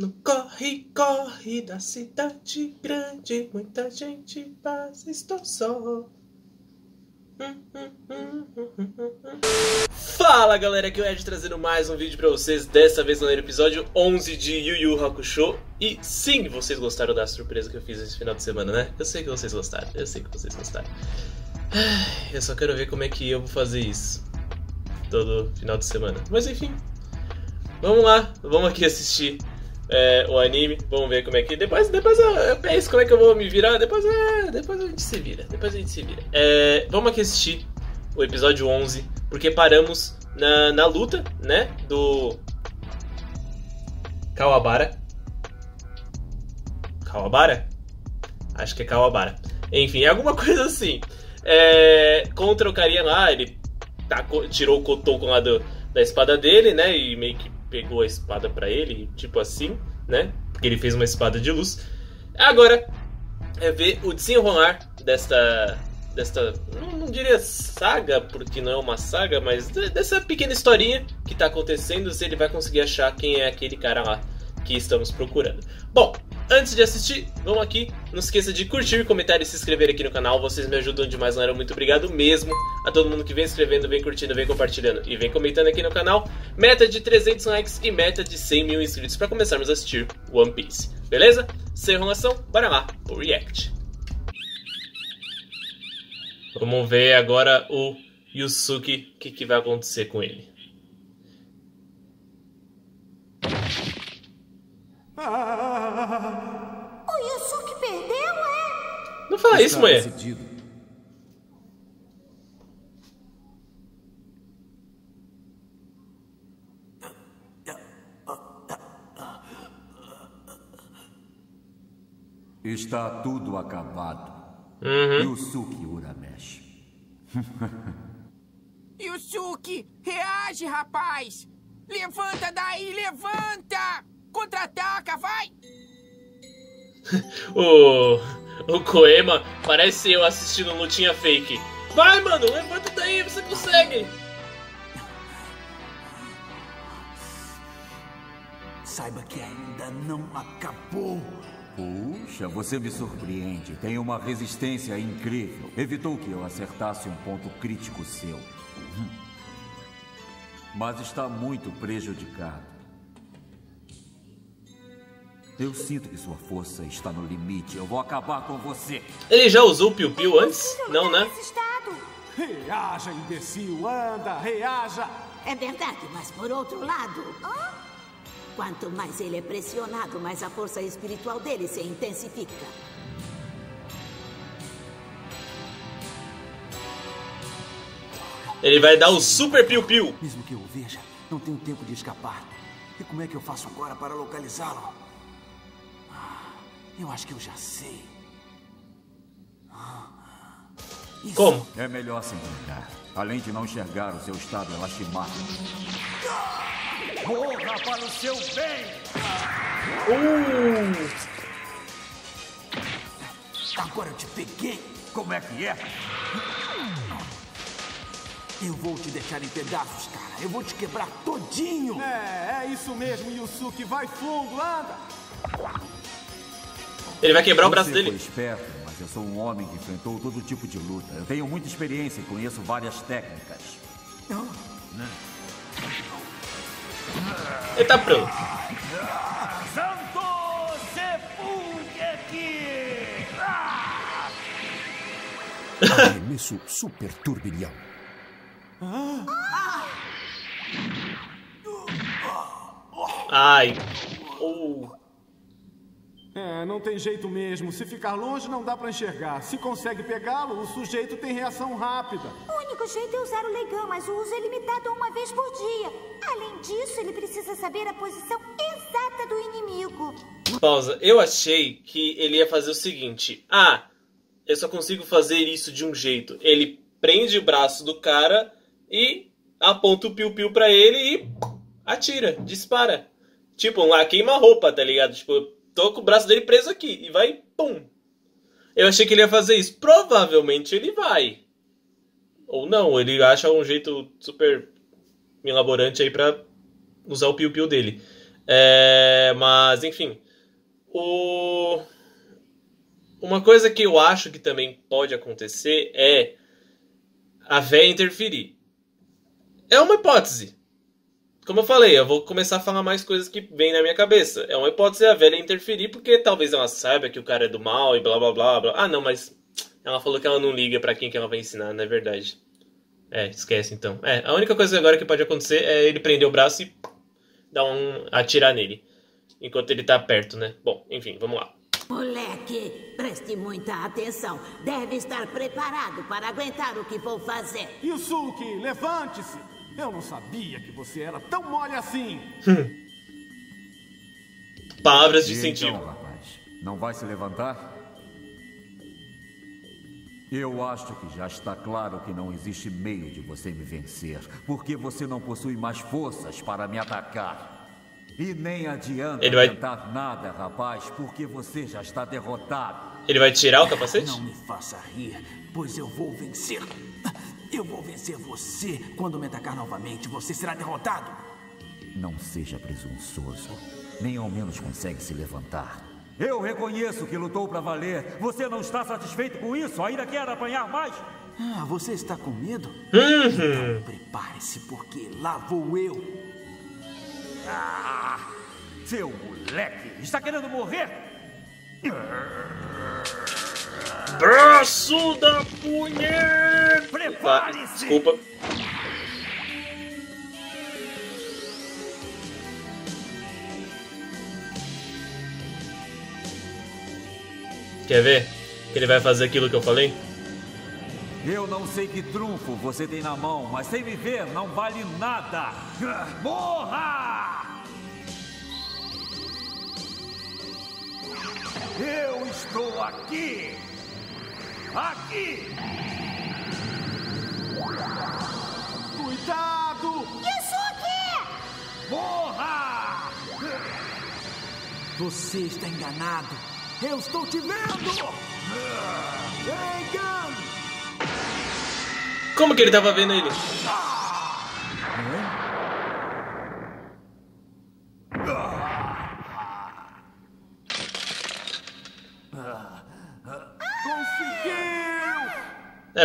No corre, corre da cidade grande, muita gente passa, estou só. Fala galera, aqui é o Ed trazendo mais um vídeo pra vocês, dessa vez no episódio 11 de Yu Yu Hakusho. E sim, vocês gostaram da surpresa que eu fiz esse final de semana, né? Eu sei que vocês gostaram, eu sei que vocês gostaram. Eu só quero ver como é que eu vou fazer isso todo final de semana. Mas enfim, vamos lá, vamos aqui assistir o anime, vamos ver como é que... Depois eu penso como é que eu vou me virar, depois a gente se vira, vamos aqui assistir o episódio 11, porque paramos na luta, né, do... Kuwabara? Acho que é Kuwabara. Enfim, é alguma coisa assim. Contra o carinha lá, ele tacou, tirou o cotoco lá da espada dele, né, e meio que pegou a espada pra ele, tipo assim, né? Porque ele fez uma espada de luz. Agora é ver o desenrolar desta não diria saga, porque não é uma saga, mas dessa pequena historinha que tá acontecendo, se ele vai conseguir achar quem é aquele cara lá que estamos procurando. Bom, antes de assistir, vamos aqui. Não se esqueça de curtir, comentar e se inscrever aqui no canal. Vocês me ajudam demais, galera. Muito obrigado mesmo a todo mundo que vem escrevendo, vem curtindo, vem compartilhando e vem comentando aqui no canal. Meta de 300 likes e meta de 100 mil inscritos para começarmos a assistir One Piece. Beleza? Sem enrolação, bora lá pro react. Vamos ver agora o Yusuke, o que vai acontecer com ele. O Yusuke perdeu, é? Não fala isso, mãe. Está tudo acabado. Yusuke Urameshi. Yusuke, reage, rapaz! Levanta daí, levanta! Contra-ataca, vai! O Koenma parece eu assistindo lutinha fake. Vai, mano, levanta daí, você consegue! Saiba que ainda não acabou. Puxa, você me surpreende. Tem uma resistência incrível. Evitou que eu acertasse um ponto crítico seu. Mas está muito prejudicado. Eu sinto que sua força está no limite. Eu vou acabar com você. Ele já usou o piu-piu antes? Não, né? Reaja, imbecil. Anda, reaja. É verdade, mas por outro lado... Quanto mais ele é pressionado, mais a força espiritual dele se intensifica. Ele vai dar o super piu-piu. Mesmo que eu o veja, não tenho tempo de escapar. E como é que eu faço agora para localizá-lo? Eu acho que eu já sei. Isso. Como? É melhor se encontrar. Além de não enxergar o seu estado, ela te mata. Corra para o seu bem! Agora eu te peguei. Como é que é? Eu vou te deixar em pedaços, cara. Eu vou te quebrar todinho. É isso mesmo, Yusuke. Vai fundo, anda! Ele vai quebrar o braço dele. Você foi esperto, mas eu sou um homem que enfrentou todo tipo de luta. Eu tenho muita experiência e conheço várias técnicas. Ele tá pronto. Santo Sepulcro! Arremesso super turbilhão. Ai. Não tem jeito mesmo. Se ficar longe, não dá pra enxergar. Se consegue pegá-lo, o sujeito tem reação rápida. O único jeito é usar o Legan, mas o uso é limitado a uma vez por dia. Além disso, ele precisa saber a posição exata do inimigo. Pausa. Eu achei que ele ia fazer o seguinte. Eu só consigo fazer isso de um jeito. Ele prende o braço do cara e aponta o piu-piu pra ele e atira, dispara. Tipo, lá queima-roupa, tá ligado? Tipo... Tô com o braço dele preso aqui. E vai, pum. Eu achei que ele ia fazer isso. Provavelmente ele vai. Ou não. Ele acha um jeito super milaborante aí pra usar o piu-piu dele. Mas, enfim, uma coisa que eu acho que também pode acontecer é a véia interferir. É uma hipótese. Como eu falei, eu vou começar a falar mais coisas que vêm na minha cabeça. É uma hipótese a velha interferir, porque talvez ela saiba que o cara é do mal e blá blá blá blá. Ah, não, mas ela falou que ela não liga pra quem que ela vai ensinar, não é verdade. Esquece então. A única coisa agora que pode acontecer é ele prender o braço e atirar nele. Enquanto ele tá perto, né? Bom, enfim, vamos lá. Moleque, preste muita atenção. Deve estar preparado para aguentar o que vou fazer. Yusuke, levante-se! Eu não sabia que você era tão mole assim. Palavras de incentivo. Então, rapaz, não vai se levantar? Eu acho que já está claro que não existe meio de você me vencer, porque você não possui mais forças para me atacar. E nem adianta tentar nada, rapaz, porque você já está derrotado. Ele vai tirar o capacete? Não me faça rir, pois eu vou vencer. Eu vou vencer você. Quando me atacar novamente, você será derrotado. Não seja presunçoso. Nem ao menos consegue se levantar. Eu reconheço que lutou pra valer. Você não está satisfeito com isso? Ainda quer apanhar mais? Ah, você está com medo? Então prepare-se, porque lá vou eu. Ah, seu moleque! Está querendo morrer? Braço da punheta! Prepare-se! Desculpa. Quer ver que ele vai fazer aquilo que eu falei? Eu não sei que trunfo você tem na mão, mas sem me ver não vale nada! Morra! Eu estou aqui! Aqui! Cuidado! Yusuke! Morra! Você está enganado! Eu estou te vendo! Legan! Como que ele estava vendo ele?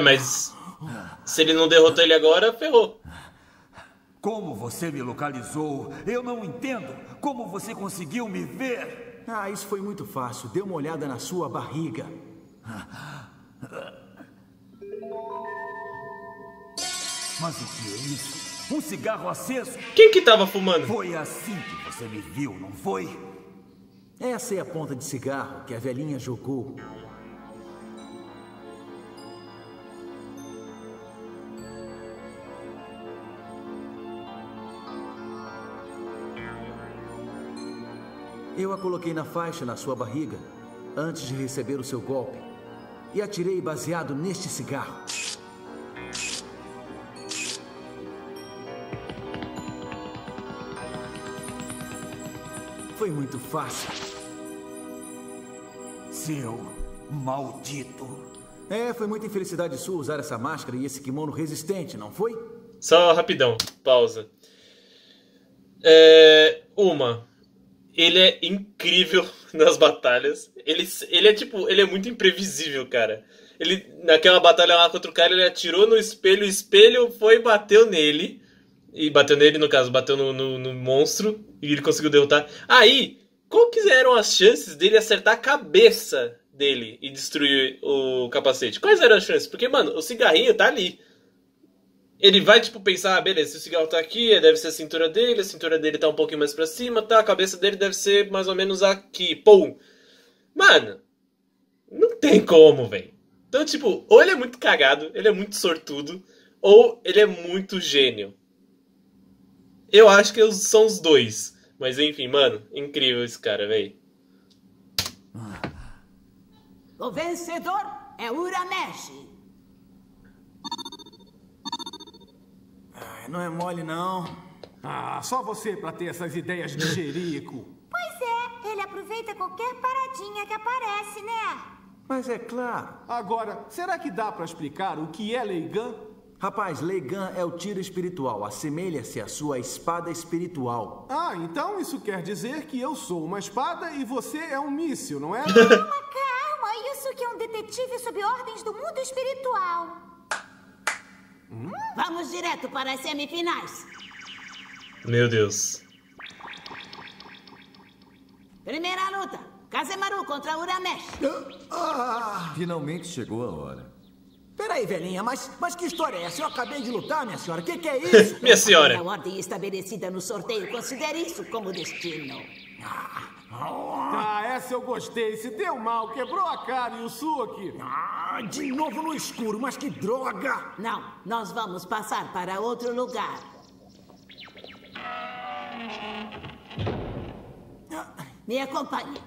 Mas se ele não derrotou ele agora, ferrou. Como você me localizou? Eu não entendo. Como você conseguiu me ver? Ah, isso foi muito fácil. Dê uma olhada na sua barriga. Mas o que é isso? Um cigarro aceso? Quem que tava fumando? Foi assim que você me viu, não foi? Essa é a ponta de cigarro que a velhinha jogou. Eu a coloquei na faixa na sua barriga, antes de receber o seu golpe, e atirei baseado neste cigarro. Foi muito fácil. Seu maldito. Foi muita infelicidade sua usar essa máscara e esse kimono resistente, não foi? Só rapidão, pausa. Ele é incrível nas batalhas. Ele é tipo, ele é muito imprevisível, cara. Ele, naquela batalha lá contra o cara, ele atirou no espelho, o espelho foi e bateu nele. E bateu nele, no caso, bateu no monstro e ele conseguiu derrotar. Aí, qual que eram as chances dele acertar a cabeça dele e destruir o capacete? Quais eram as chances? Porque, mano, o cigarrinho tá ali. Ele vai, tipo, pensar, beleza, se o cigarro tá aqui, deve ser a cintura dele tá um pouquinho mais pra cima, tá? A cabeça dele deve ser mais ou menos aqui. Pum! Mano, não tem como, velho. Então, tipo, ou ele é muito cagado, ele é muito sortudo, ou ele é muito gênio. Eu acho que são os dois. Mas, enfim, mano, incrível esse cara, velho. O vencedor é Urameshi. Não é mole, não. Ah, só você pra ter essas ideias de jerico. Pois é, ele aproveita qualquer paradinha que aparece, né? Mas é claro. Agora, será que dá pra explicar o que é Legan? Rapaz, Legan é o tiro espiritual. Assemelha-se à sua espada espiritual. Ah, então isso quer dizer que eu sou uma espada e você é um míssil, não é? Calma, Yusuke é um detetive sob ordens do mundo espiritual. Vamos direto para as semifinais. Meu Deus. Primeira luta. Kazemaru contra Urameshi. Finalmente chegou a hora. Peraí, velhinha, mas que história é essa? Eu acabei de lutar, minha senhora. O que é isso? Minha senhora. A ordem estabelecida no sorteio. Considere isso como destino. Ah, essa eu gostei. Se deu mal, quebrou a cara, Yusuke. Ah, de novo no escuro, mas que droga. Não, nós vamos passar para outro lugar. Me acompanhe.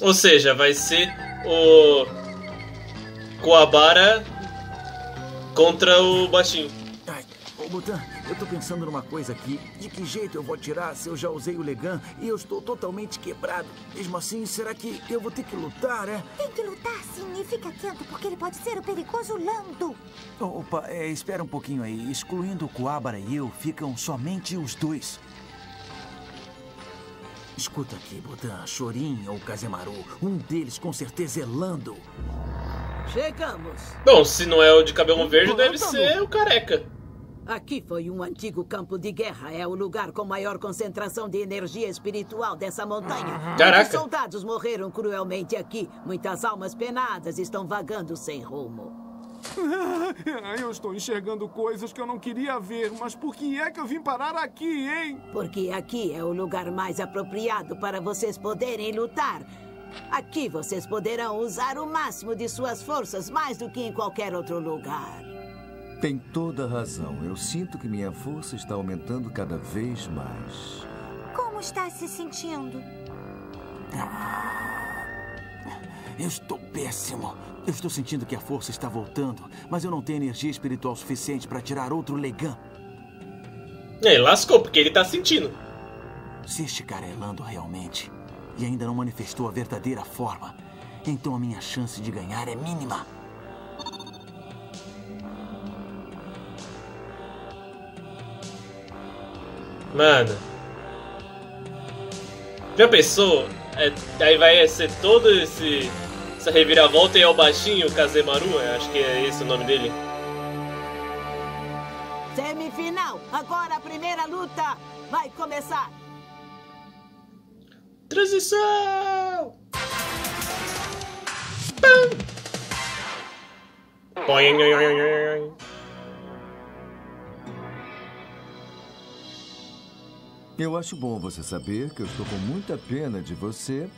Ou seja, vai ser o... Kuwabara contra o baixinho. Ai, ô Botan, eu tô pensando numa coisa aqui. De que jeito eu vou tirar se eu já usei o Legan e eu estou totalmente quebrado? Mesmo assim, será que eu vou ter que lutar, é? Tem que lutar sim, e fica atento, porque ele pode ser o perigoso Rando. Opa, espera um pouquinho aí. Excluindo o Kuwabara e eu, ficam somente os dois. Escuta aqui, Botan, Shorin ou Kazemaru, um deles com certeza é Rando. Chegamos. Bom, se não é o de cabelo verde, deve ser o careca. Aqui foi um antigo campo de guerra. É o lugar com maior concentração de energia espiritual dessa montanha. Caraca. Os soldados morreram cruelmente aqui. Muitas almas penadas estão vagando sem rumo. Eu estou enxergando coisas que eu não queria ver. Mas por que é que eu vim parar aqui, hein? Porque aqui é o lugar mais apropriado para vocês poderem lutar. Aqui vocês poderão usar o máximo de suas forças, mais do que em qualquer outro lugar. Tem toda a razão. Eu sinto que minha força está aumentando cada vez mais. Como está se sentindo? Eu estou péssimo. Eu estou sentindo que a força está voltando, mas eu não tenho energia espiritual suficiente para tirar outro Legan. É, lascou, porque ele está sentindo. Se este cara é Rando realmente... e ainda não manifestou a verdadeira forma, então a minha chance de ganhar é mínima. Mano, já pensou? Aí vai ser todo essa reviravolta e é o baixinho Kazemaru, acho que é esse o nome dele. Semifinal, agora a primeira luta vai começar. Transição! Eu acho bom você saber que eu estou com muita pena de você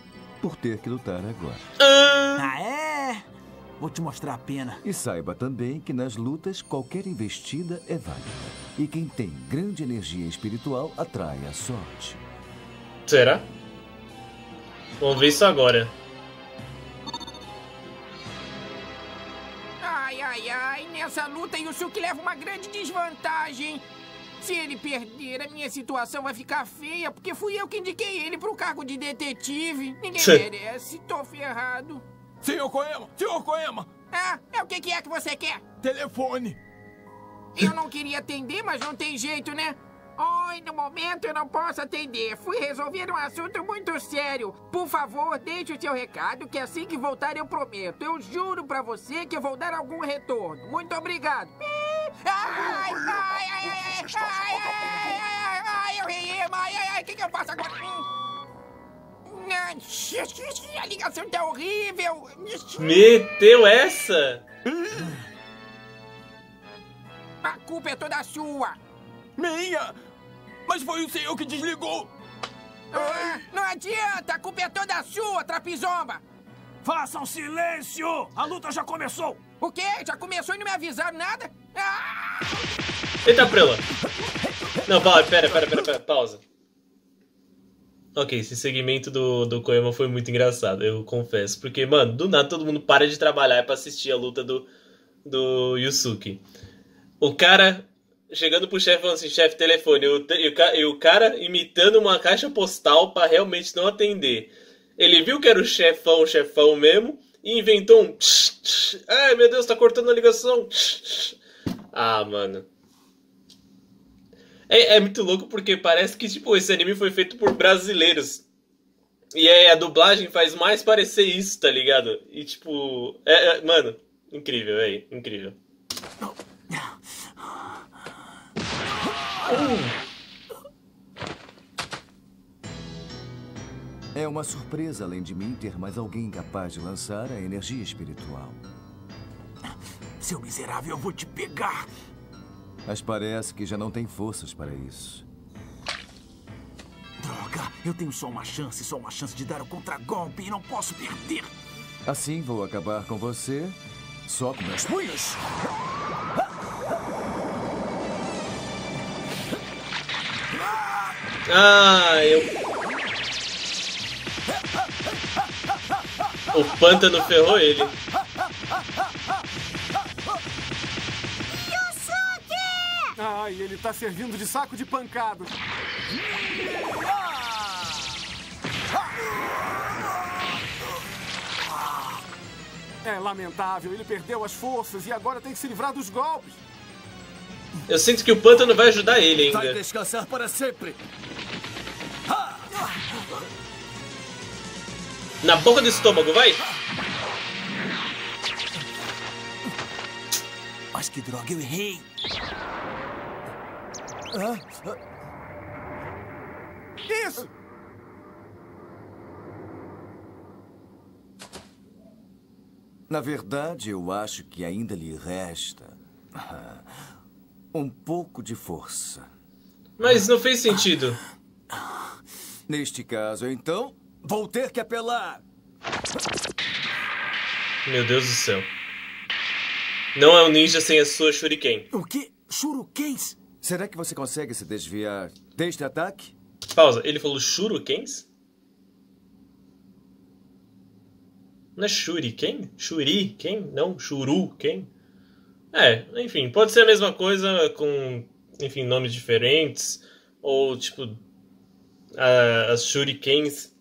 por ter que lutar agora. Ah, é? Vou te mostrar a pena. E saiba também que nas lutas qualquer investida é válida. E quem tem grande energia espiritual atrai a sorte. Será? Vamos ver isso agora. Ai, ai, ai. Nessa luta, Yusuke leva uma grande desvantagem. Se ele perder, a minha situação vai ficar feia, porque fui eu que indiquei ele pro cargo de detetive. Ninguém merece. Tô ferrado. Senhor Koenma! Senhor Koenma! Ah, é o que é que você quer? Telefone. Eu não queria atender, mas não tem jeito, né? Oi, no momento eu não posso atender. Fui resolver um assunto muito sério. Por favor, deixe o seu recado, que assim que voltar eu prometo. Eu juro pra você que eu vou dar algum retorno. Muito obrigado. Ai, ai, ai, ai, ai, ai, ai, ai, eu rimo, ai, ai, ai, o que eu faço agora? A ligação tá horrível. Meteu essa? A culpa é toda sua. Minha? Mas foi o senhor que desligou! Ah, não adianta! A culpa é toda sua, trapizomba! Façam silêncio! A luta já começou! O quê? Já começou e não me avisaram nada? Ah! Eita, prela! Não, pera, pausa. Ok, esse segmento do Koenma foi muito engraçado, eu confesso. Porque, mano, do nada todo mundo para de trabalhar pra assistir a luta do Yusuke. O cara... chegando pro chefe falando assim, chefe, telefone, e o cara imitando uma caixa postal pra realmente não atender. Ele viu que era o chefão mesmo, e inventou um tch, tch. Ai, meu Deus, tá cortando a ligação. Tch, tch. Ah, mano. É muito louco porque parece que, tipo, esse anime foi feito por brasileiros. E aí a dublagem faz mais parecer isso, tá ligado? E, tipo... mano, incrível, velho. Incrível. É uma surpresa, além de mim, ter mais alguém capaz de lançar a energia espiritual. Seu miserável, eu vou te pegar! Mas parece que já não tem forças para isso. Droga! Eu tenho só uma chance de dar o contragolpe e não posso perder! Assim vou acabar com você, só com meus punhos! Ah, eu... O pântano ferrou ele. Yusuke! Ai, ele tá servindo de saco de pancada. É lamentável, ele perdeu as forças e agora tem que se livrar dos golpes. Eu sinto que o pântano vai ajudar ele ainda. Vai descansar para sempre. Na boca do estômago, vai! Mas que droga, eu errei! Isso! Na verdade, eu acho que ainda lhe resta... um pouco de força. Mas não fez sentido. Neste caso, então... Vou ter que apelar! Meu Deus do céu. Não é um ninja sem a sua shuriken. O quê? Shurikens? Será que você consegue se desviar deste ataque? Pausa. Ele falou shurikens? Não é shuriken? Shuriken? Não, shuriken? É, enfim. Pode ser a mesma coisa com, enfim, nomes diferentes. Ou, tipo, as shurikens...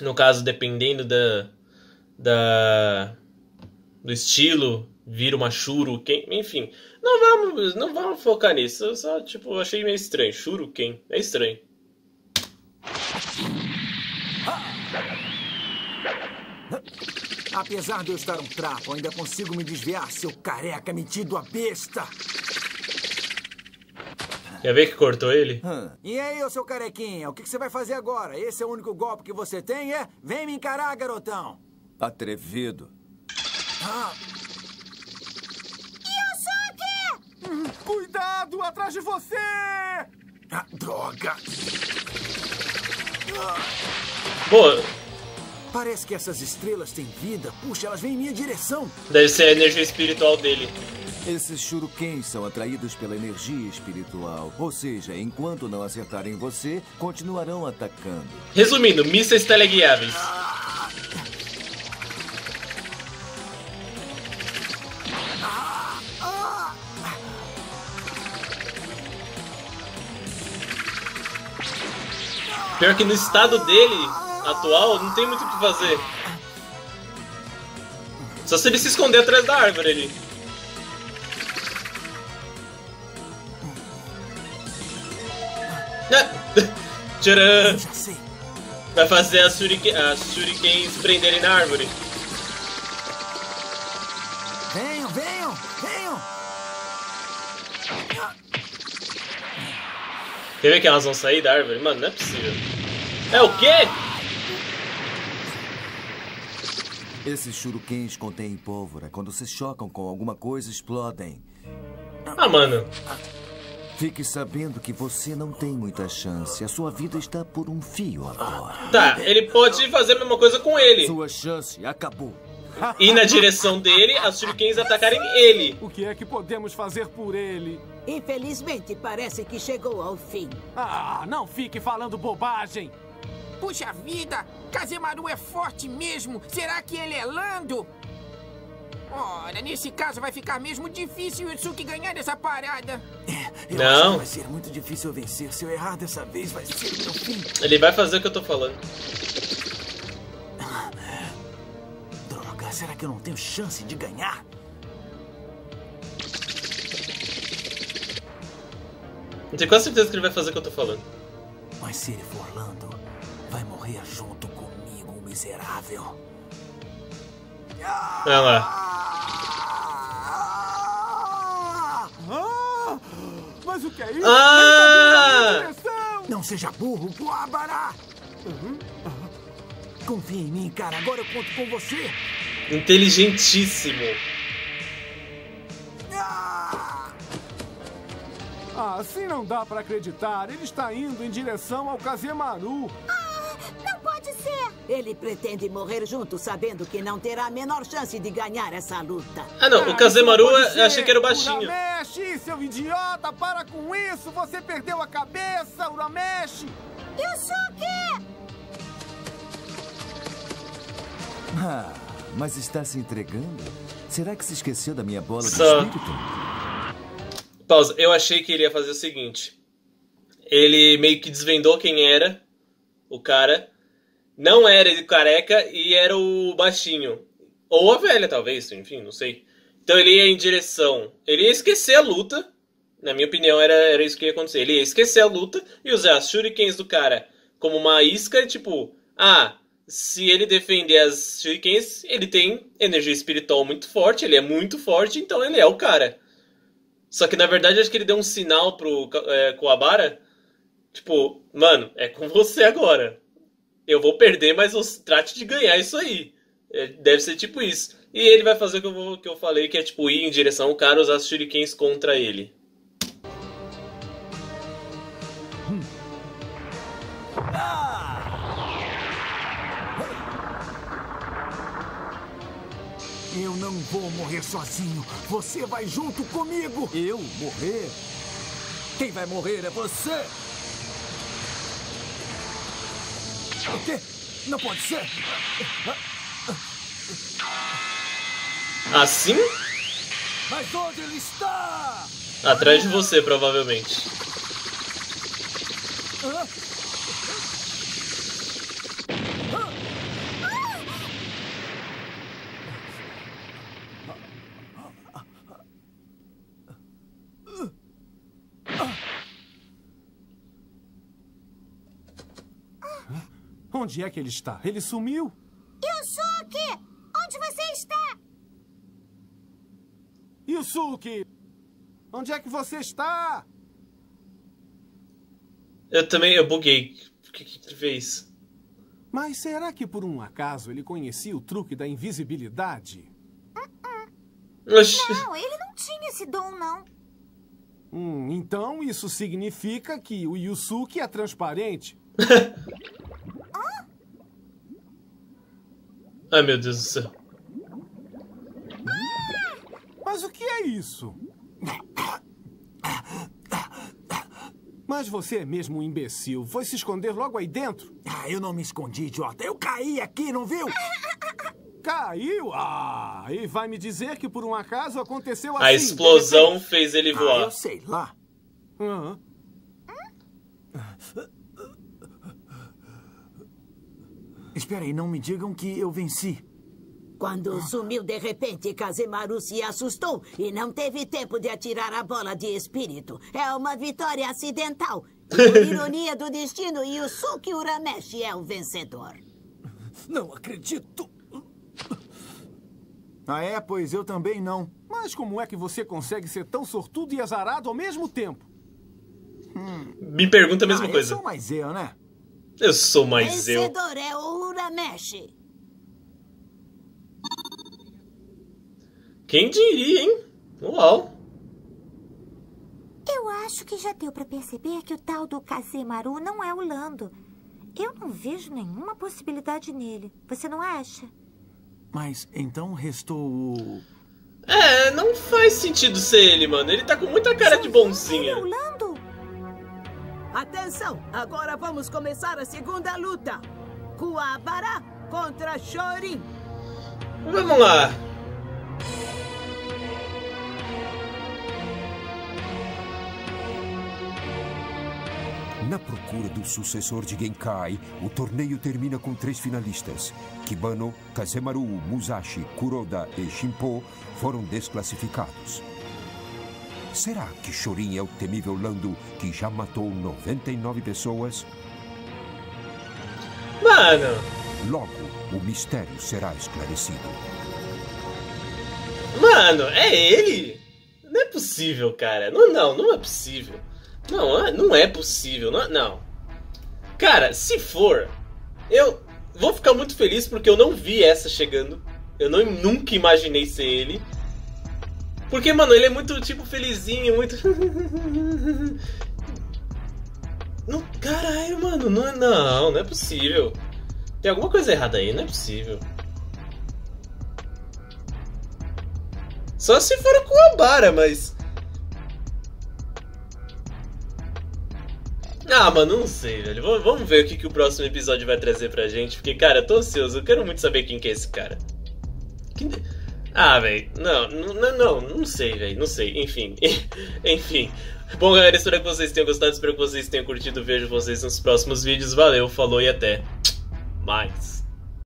No caso, dependendo do estilo, vira uma shuriken, enfim. Não vamos focar nisso. Eu só, tipo, achei meio estranho. Shuriken, é estranho. Apesar de eu estar um trapo, ainda consigo me desviar, seu careca metido a besta. Quer ver que cortou ele? E aí, ô seu carequinha, o que você vai fazer agora? Esse é o único golpe que você tem, é? Vem me encarar, garotão! Atrevido. Yusuke! Cuidado, atrás de você! Ah, droga! Pô! Parece que essas estrelas têm vida. Puxa, elas vêm em minha direção. Deve ser a energia espiritual dele. Esses shurikens são atraídos pela energia espiritual, ou seja, enquanto não acertarem você, continuarão atacando. Resumindo, mísseis teleguiáveis. Pior que no estado dele, atual, não tem muito o que fazer. Só se ele se esconder atrás da árvore ali. Tcharam! Vai fazer as shurikens prenderem na árvore. Venham, venham, venham! Quer ver que elas vão sair da árvore? Mano, não é possível. É o quê? Esses shurikens contêm pólvora. Quando se chocam com alguma coisa, explodem. Ah, mano. Fique sabendo que você não tem muita chance. A sua vida está por um fio agora. Tá, ele pode fazer a mesma coisa com ele. Sua chance acabou. E na direção dele, as shurikens atacarem ele. O que é que podemos fazer por ele? Infelizmente, parece que chegou ao fim. Ah, não fique falando bobagem. Puxa vida, Kazemaru é forte mesmo. Será que ele é Rando? Olha, nesse caso vai ficar mesmo difícil o Yusuke ganhar essa parada. Eu acho que vai ser muito difícil vencer. Se eu errar dessa vez, vai ser meu fim. Ele vai fazer o que eu tô falando. Droga, será que eu não tenho chance de ganhar? Eu tenho quase certeza que ele vai fazer o que eu tô falando. Mas se ele for Lando, vai morrer junto comigo, miserável. Olha lá. Ah, mas o que é isso? Ah! Não seja burro, Kuwabara! Confia em mim, cara. Agora eu conto com você. Inteligentíssimo. Ah, assim não dá pra acreditar. Ele está indo em direção ao Kazemaru. Ah, não pode ser. Ele pretende morrer junto, sabendo que não terá a menor chance de ganhar essa luta. Ah, não. O Kazemaru, eu achei que era o baixinho. Urameshi, seu idiota, para com isso. Você perdeu a cabeça, Urameshi. Yusuke! Ah, mas está se entregando? Será que se esqueceu da minha bola de espírito? Pausa. Eu achei que ele ia fazer o seguinte. Ele meio que desvendou quem era o cara. Não era ele careca e era o baixinho. Ou a velha, talvez. Enfim, não sei. Então ele ia em direção... Ele ia esquecer a luta. Na minha opinião, era isso que ia acontecer. Ele ia esquecer a luta e usar as shurikens do cara como uma isca, tipo... Ah... Se ele defender as shurikens, ele tem energia espiritual muito forte, ele é muito forte, então ele é o cara. Só que na verdade acho que ele deu um sinal pro Kuwabara, tipo, mano, é com você agora. Eu vou perder, mas eu trate de ganhar isso aí. Deve ser tipo isso. E ele vai fazer o que eu falei, que é tipo ir em direção ao cara, usar as shurikens contra ele. Eu não vou morrer sozinho. Você vai junto comigo. Eu morrer? Quem vai morrer é você. O quê? Não pode ser. Assim? Mas onde ele está? Atrás de você, provavelmente. Onde é que ele está? Ele sumiu? Yusuke! Onde você está? Yusuke! Onde é que você está? Eu buguei. O que ele fez? Mas será que por um acaso ele conhecia o truque da invisibilidade? Não, ele não tinha esse dom, não. Então isso significa que o Yusuke é transparente? Ai, meu Deus do céu. Mas o que é isso? Mas você é mesmo um imbecil. Foi se esconder logo aí dentro. Ah, eu não me escondi, idiota. Eu caí aqui, não viu? Caiu? Ah, e vai me dizer que por um acaso aconteceu assim. A explosão fez ele voar. Eu sei lá. Espera aí, não me digam que eu venci. Quando sumiu de repente, Kazemaru se assustou e não teve tempo de atirar a bola de espírito. É uma vitória acidental. E, por ironia do destino, Yusuke Urameshi é o vencedor. Não acredito. Ah é? Pois eu também não. Mas como é que você consegue ser tão sortudo e azarado ao mesmo tempo? Me pergunta a mesma coisa. Eu sou mais eu, né? Eu sou mais eu. O vencedor é o Urameshi. Quem diria, hein? Uau. Eu acho que já deu pra perceber que o tal do Kazemaru não é o Lando. Eu não vejo nenhuma possibilidade nele. Você não acha? Mas então restou o... É, não faz sentido ser ele, mano. Ele tá com muita cara de bonzinha. Ele é o Lando? Atenção! Agora vamos começar a segunda luta. Kuwabara contra Shorin. Vamos lá. Na procura do sucessor de Genkai, o torneio termina com 3 finalistas. Kibano, Kazemaru, Musashi, Kuroda e Shinpo foram desclassificados. Será que Shorin é o temível Rando que já matou 99 pessoas? Mano! Logo, o mistério será esclarecido. Mano, é ele? Não é possível, cara. Não é possível. Não é possível. Não. Cara, se for, eu vou ficar muito feliz porque eu não vi essa chegando. Eu nunca imaginei ser ele. Porque, mano, ele é muito, tipo, felizinho, muito... Não, caralho, mano, não é possível. Tem alguma coisa errada aí, não é possível. Só se for o Kuwabara, mas... Ah, mano, não sei, velho. Vamos ver o que o próximo episódio vai trazer pra gente. Porque, cara, eu tô ansioso. Eu quero muito saber quem que é esse cara. Ah, velho. Não sei, velho. Não sei. Enfim. Enfim. Bom, galera, espero que vocês tenham gostado. Espero que vocês tenham curtido. Vejo vocês nos próximos vídeos. Valeu, falou e até mais.